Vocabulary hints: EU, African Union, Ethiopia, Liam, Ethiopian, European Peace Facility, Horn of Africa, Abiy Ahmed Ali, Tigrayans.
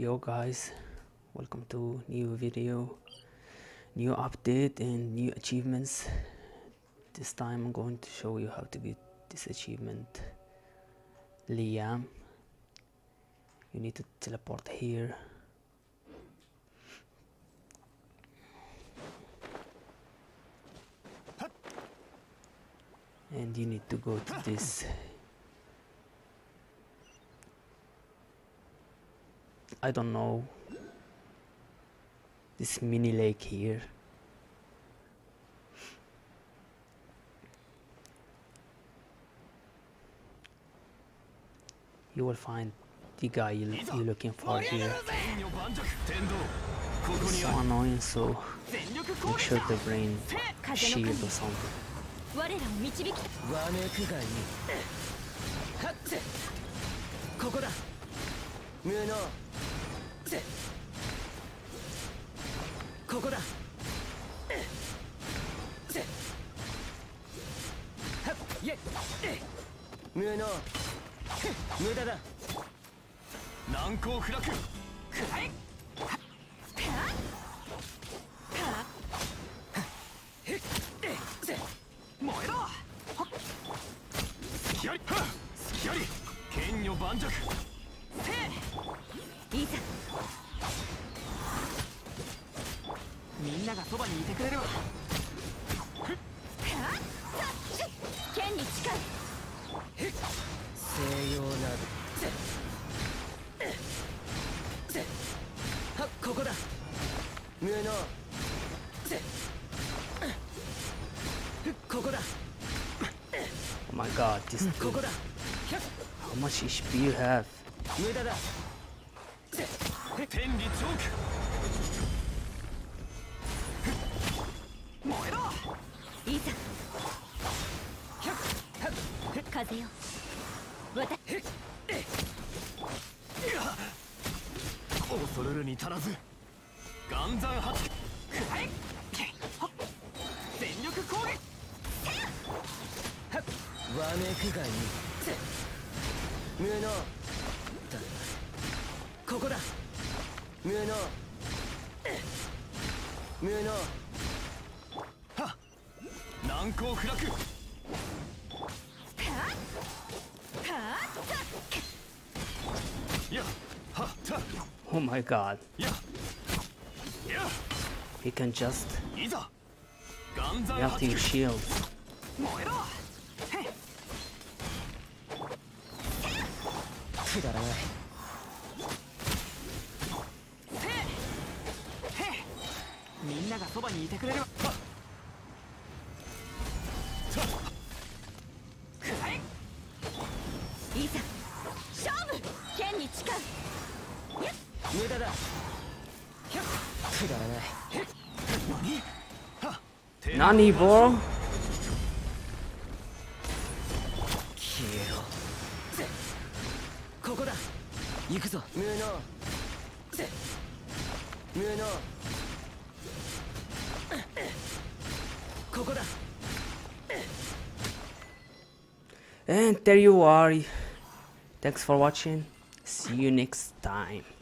Yo guys, welcome to new video, new update and new achievements. This time I'm going to show you how to beat this achievement, Liam. You need to teleport here. And you need to go to this I don't know, this mini lake here. You will find the guy you're looking for here. It's so annoying, so make sure to bring shield or something. Oh my god, this dude. How much HP you have? Oh my god. He can just after your shield. Nani, bro? And there you are. Thanks for watching. See you next time.